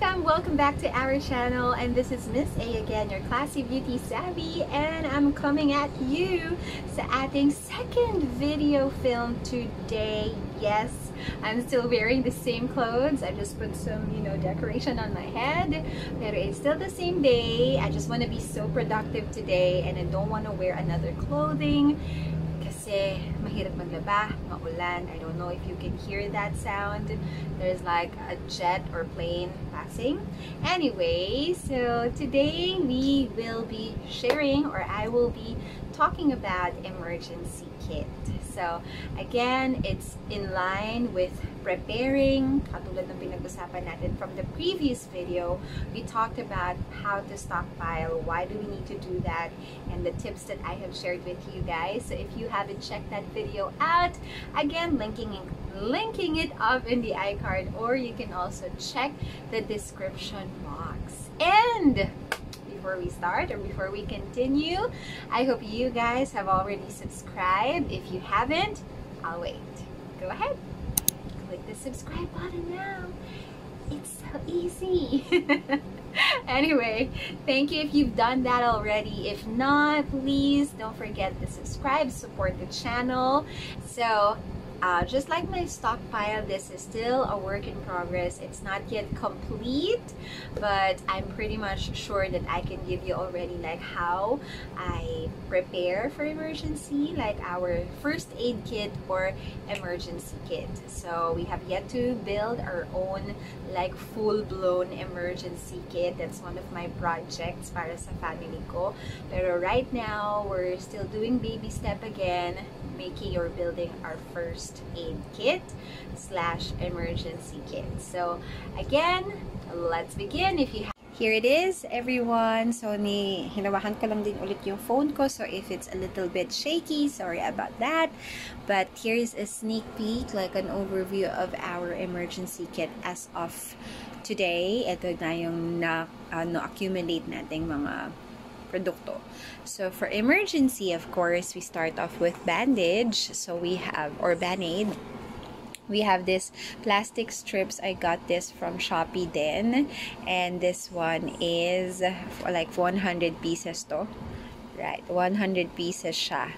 fam, welcome back to our channel, and this is Miss A again, your classy beauty savvy, and I'm coming at you sa ating second video film today. Yes, I'm still wearing the same clothes. I just put some, you know, decoration on my head, but it's still the same day. I just want to be so productive today, and I don't want to wear another clothing. Mahirap maglaba, maulan. I don't know if you can hear that sound. There's like a jet or plane passing. Anyway, so today we will be sharing, or I will be talking about emergency kit. So again, it's in line with preparing. Katulad ng pinag-usapan natin from the previous video, we talked about how to stockpile, why do we need to do that, and the tips that I have shared with you guys. So if you haven't checked that video out, again, linking it up in the iCard, or you can also check the description box. And before we start, or before we continue, I hope you guys have already subscribed. If you haven't, I'll wait. Go ahead. Click the subscribe button now. It's so easy. Anyway, thank you if you've done that already. If not, please don't forget to subscribe, support the channel. So just like my stockpile, this is still a work in progress. It's not yet complete, but I'm pretty much sure that I can give you already like how I prepare for emergency, like our first aid kit or emergency kit. So we have yet to build our own like full-blown emergency kit. That's one of my projects para sa family ko. Pero right now, we're still doing baby step again, making or building our first aid kit slash emergency kit. So again, let's begin. If you have, here it is, everyone. So hinawakan ko lang din ulit yung phone ko, so if it's a little bit shaky, sorry about that, but here is a sneak peek, like an overview of our emergency kit as of today. Ito na yung na-accumulate nating mga produkto. So for emergency, of course, we start off with bandage. So we have, or Band-Aid, we have this plastic strips. I got this from Shopee din, and this one is like 100 pieces to. Right, 100 pieces siya.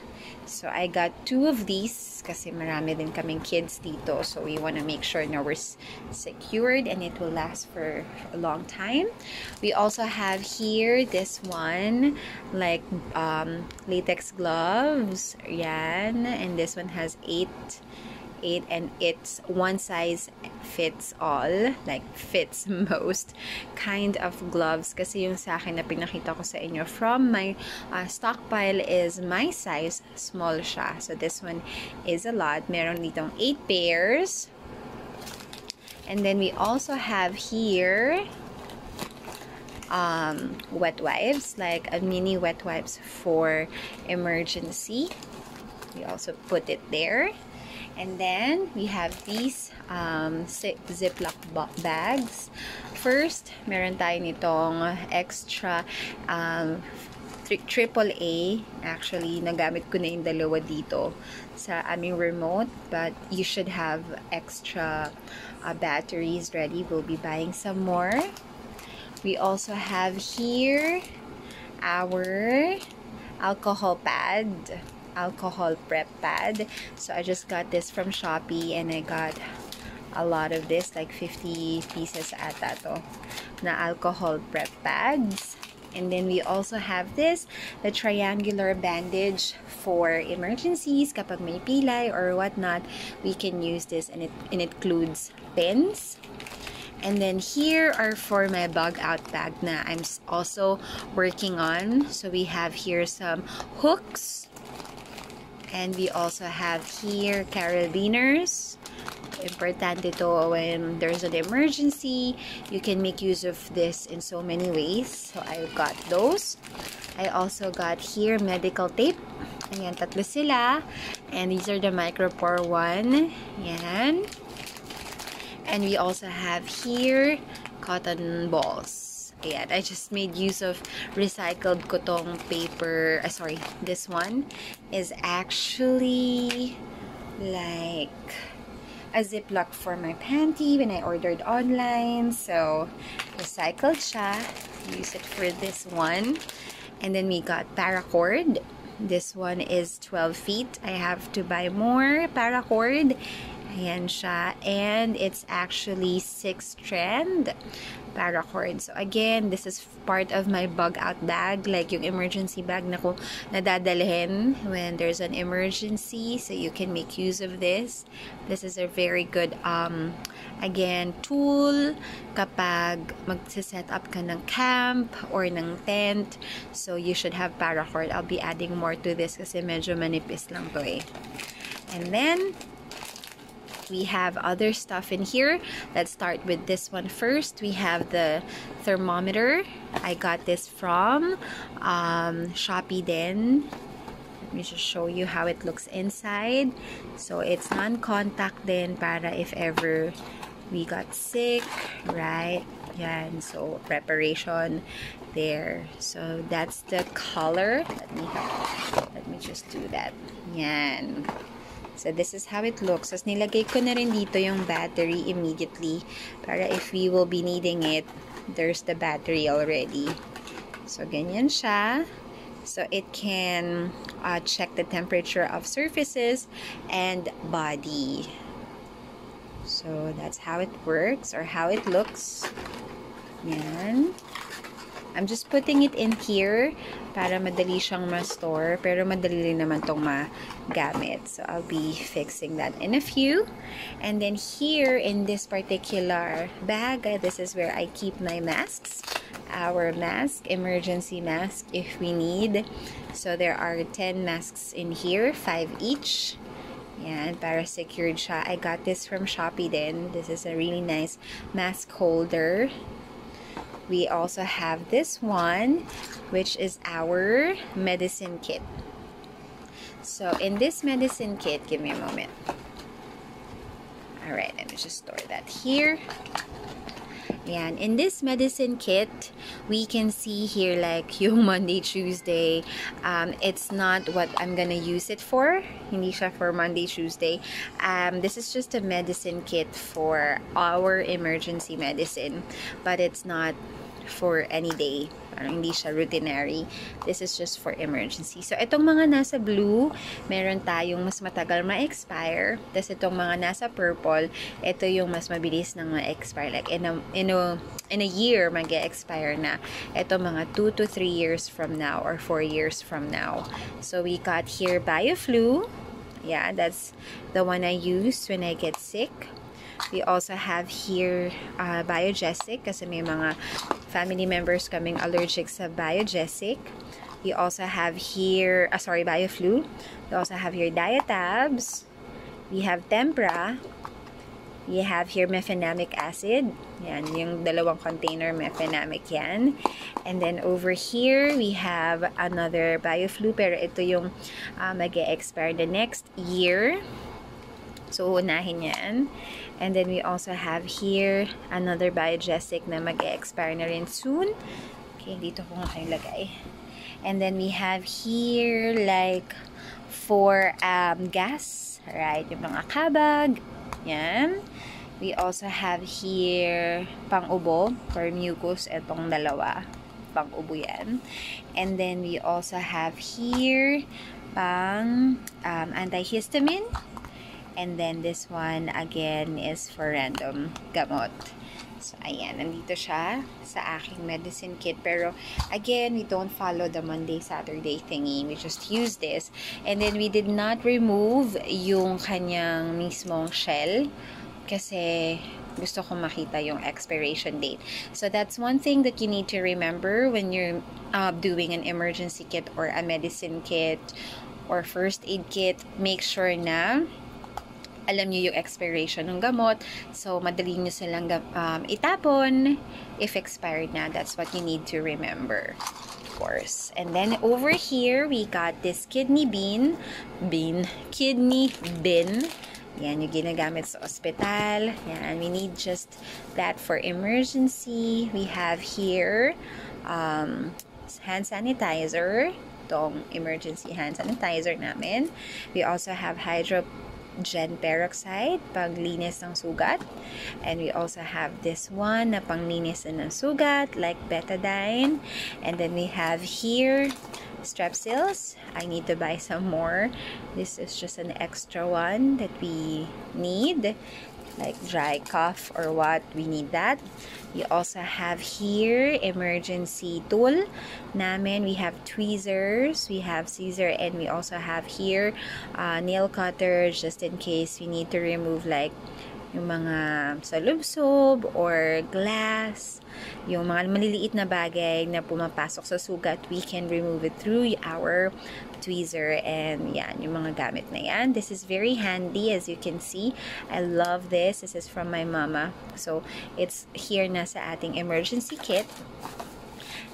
So I got two of these kasi marami din kaming kids dito. So we want to make sure na we're secured and it will last for a long time. We also have here this one, like latex gloves. Yan. And this one has eight, and it's one size fits all, like fits most kind of gloves. Kasi yung sa akin na pinakita ko sa inyo from my stockpile is my size small siya. So this one is a lot. Meron ditong 8 pairs. And then we also have here wet wipes, like a mini wet wipes for emergency. We also put it there. And then we have these Ziploc bags. First, meron tayo nitong extra AAA. Actually, nagamit ko na yung dalawa dito sa aming remote, but you should have extra batteries ready. We'll be buying some more. We also have here our alcohol pad. Alcohol prep pad. So I just got this from Shopee, and I got a lot of this, like 50 pieces ata to, na alcohol prep pads. And then we also have this, the triangular bandage for emergencies. Kapag may pilay or whatnot, we can use this, and it includes pins. And then here are for my bug out bag na I'm also working on. So we have here some hooks. And we also have here carabiners. Importante to when there's an emergency. You can make use of this in so many ways. So I got those. I also got here medical tape. Ayan, tatlo sila. And these are the micropore one. Ayan. And we also have here cotton balls. Ayan, I just made use of recycled kotong paper. Sorry, this one is actually like a Ziploc for my panty when I ordered online. So, recycled siya. Use it for this one. And then we got paracord. This one is 12 feet. I have to buy more paracord. Ayan siya. And it's actually 6th trend paracord. So again, this is part of my bug out bag. Like yung emergency bag na ko nadadalhin when there's an emergency. So you can make use of this. This is a very good, again, tool kapag magsiset up ka ng camp or ng tent. So you should have paracord. I'll be adding more to this kasi medyo manipis lang to eh. And then, we have other stuff in here. Let's start with this one first. We have the thermometer. I got this from Shopee din. Let me just show you how it looks inside. So it's non-contact din para if ever we got sick, right? Yan. So preparation there. So that's the color. Let me just do that. Yan. So, this is how it looks. As nilagay ko na rin dito yung battery immediately para if we will be needing it, there's the battery already. So, ganyan siya. So, it can check the temperature of surfaces and body. So, that's how it works or how it looks. Yan. I'm just putting it in here para madali siyang ma-store, pero madali rin naman tong magamit. So, I'll be fixing that in a few. And then here in this particular bag, this is where I keep my masks. Our mask, emergency mask if we need. So, there are 10 masks in here, 5 each. Yan, para secured siya. I got this from Shopee din. This is a really nice mask holder. We also have this one, which is our medicine kit. So in this medicine kit, give me a moment. All right, let me just store that here. And in this medicine kit, we can see here like yung Monday, Tuesday. It's not what I'm gonna use it for. Hindi siya for Monday, Tuesday. This is just a medicine kit for our emergency medicine. But it's not for any day. Parang hindi siya routinary. This is just for emergency. So, itong mga nasa blue, meron tayong mas matagal ma-expire. Tapos, itong mga nasa purple, ito yung mas mabilis nang ma-expire. Like, in a year, mag-expire na. Ito mga 2 to 3 years from now or 4 years from now. So, we got here Bioflu. Yeah, that's the one I use when I get sick. We also have here Biogesic kasi may mga family members kaming allergic sa Biogesic. We also have here, Bioflu. We also have here Diatabs. We have Tempra. We have here Mephenamic Acid. Yan, yung dalawang container, Mephenamic yan. And then over here, we have another Bioflu. Pero ito yung mag-expire the next year. So, unahin yan. And then we also have here another Biogesic na mag-expire na rin soon. Okay, dito ko nga kayo lagay. And then we have here like for gas. Right, yung mga kabag. Yan. We also have here pang-ubo for mucus. Itong dalawa. Pang-ubo yan. And then we also have here pang antihistamine. And then this one again is for random gamot. So ayan, nandito siya sa aking medicine kit. Pero again, we don't follow the Monday, Saturday thingy. We just use this. And then we did not remove yung kanyang mismong shell. Kasi gusto ko makita yung expiration date. So that's one thing that you need to remember when you're doing an emergency kit or a medicine kit or first aid kit. Make sure na alam niyo yung expiration ng gamot. So, madali nyo silang itapon if expired na. That's what you need to remember, of course. And then, over here, we got this kidney bin. Yan, yung ginagamit sa ospital. Yan, we need just that for emergency. We have here hand sanitizer. Itong emergency hand sanitizer namin. We also have hydro Gen Peroxide, panglinis ng sugat. And we also have this one na panglinis ng sugat, like Betadine. And then we have here, Strepsils. I need to buy some more. This is just an extra one that we need. Like dry cough or what, we need that. We also have here emergency tool namin. We have tweezers, we have scissor, and we also have here nail cutter, just in case we need to remove like yung mga salubsob or glass, yung mga maliliit na bagay na pumapasok sa sugat, we can remove it through our tweezer. And yan, yung mga gamit na yan. This is very handy, as you can see. I love this. This is from my mama. So, it's here na sa ating emergency kit.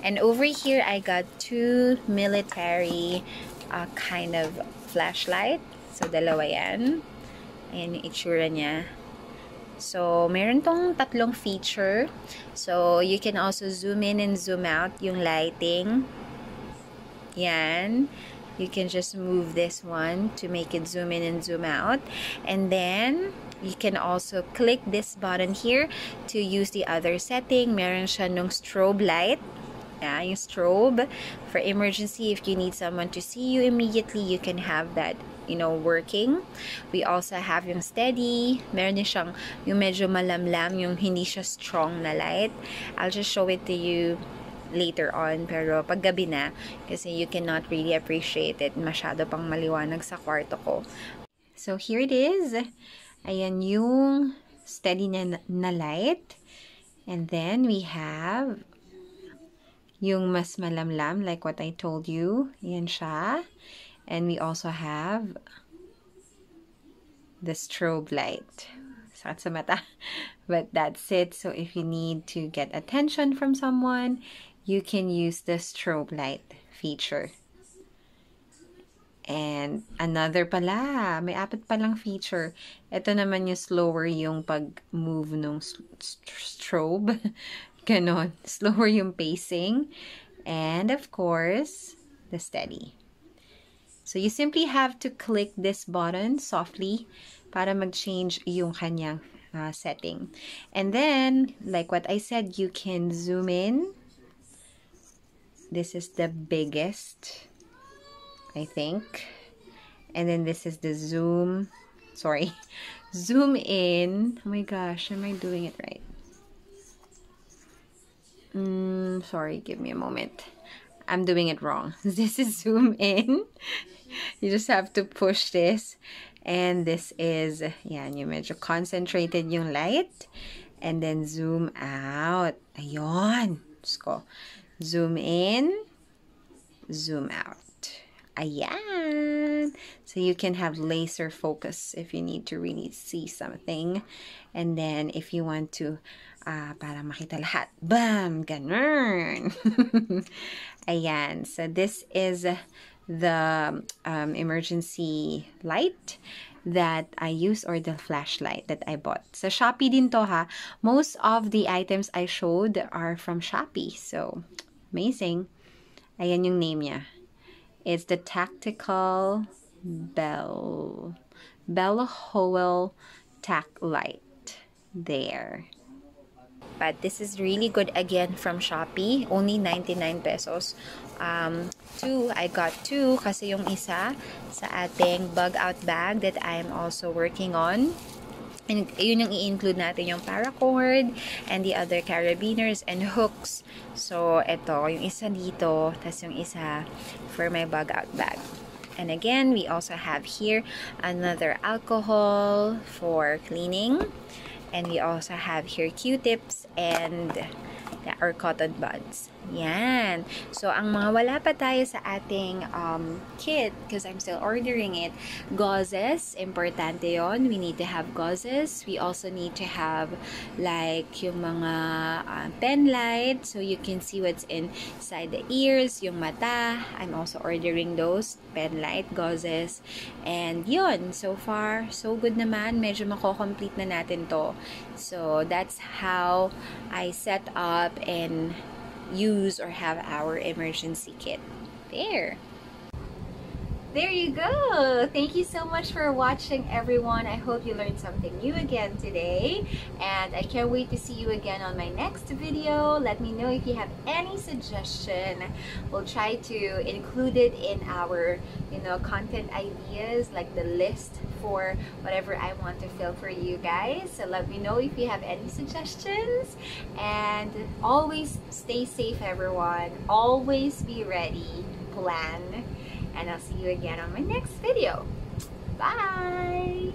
And over here, I got two military kind of flashlight. So, dalawa yan. Ayan yung itsura niya. So, meron tong tatlong feature. So, you can also zoom in and zoom out yung lighting. Yan. You can just move this one to make it zoom in and zoom out. And then, you can also click this button here to use the other setting. Meron siya nung strobe light. Yeah, yung strobe. For emergency, if you need someone to see you immediately, you can have that, you know, working. We also have yung steady. Meron din siyang yung medyo malamlam, yung hindi siya strong na light. I'll just show it to you later on, pero paggabi na, kasi you cannot really appreciate it. Masyado pang maliwanag sa kwarto ko. So, here it is. Ayan yung steady na light. And then, we have yung mas malamlam, like what I told you. Ayan siya. And we also have the strobe light. Sakit sa mata. But that's it. So if you need to get attention from someone, you can use the strobe light feature. And another pala. May apat palang feature. Ito naman yung slower yung pag-move ng strobe. Ganon. Slower yung pacing. And of course, the steady. So, you simply have to click this button softly para mag-change yung kanyang setting. And then, like what I said, you can zoom in. This is the biggest, I think. And then, this is the zoom. Sorry. Zoom in. Oh my gosh, am I doing it right? Sorry, give me a moment. I'm doing it wrong. This is zoom in. You just have to push this. And this is, yan, yung medyo concentrated yung light. And then zoom out. Ayan. Let's go. Zoom in. Zoom out. Ayan. So you can have laser focus if you need to really see something. And then if you want to, para makita lahat. Bam! Ganun! Ayan. So this is the emergency light that I use, or the flashlight that I bought. So Shopee din to, ha. Most of the items I showed are from Shopee. So amazing. Ayan yung name niya. It's the Tactical Bell Howell Tac Light. There. But this is really good, again, from Shopee. Only 99 pesos. I got two kasi yung isa sa ating bug out bag that I'm also working on. And yun yung i-include natin, yung paracord and the other carabiners and hooks. So, eto, yung isa dito, tas yung isa for my bug out bag. And again, we also have here another alcohol for cleaning. And we also have here Q-tips and our cotton buds. Yan. So, ang mga wala pa tayo sa ating kit, because I'm still ordering it, gauzes, importante yon. We need to have gauzes. We also need to have like yung mga pen light, so you can see what's inside the ears, yung mata. I'm also ordering those pen light, gauzes. And yun, so far, so good naman. Medyo mako-complete na natin to. So, that's how I set up and use or have our emergency kit. There. there you go. Thank you so much for watching, everyone. I hope you learned something new again today, and I can't wait to see you again on my next video. Let me know if you have any suggestion. We'll try to include it in our, you know, content ideas, like the list for whatever I want to fill for you guys. So let me know if you have any suggestions, and always stay safe, everyone. Always be ready, plan, and I'll see you again on my next video. Bye.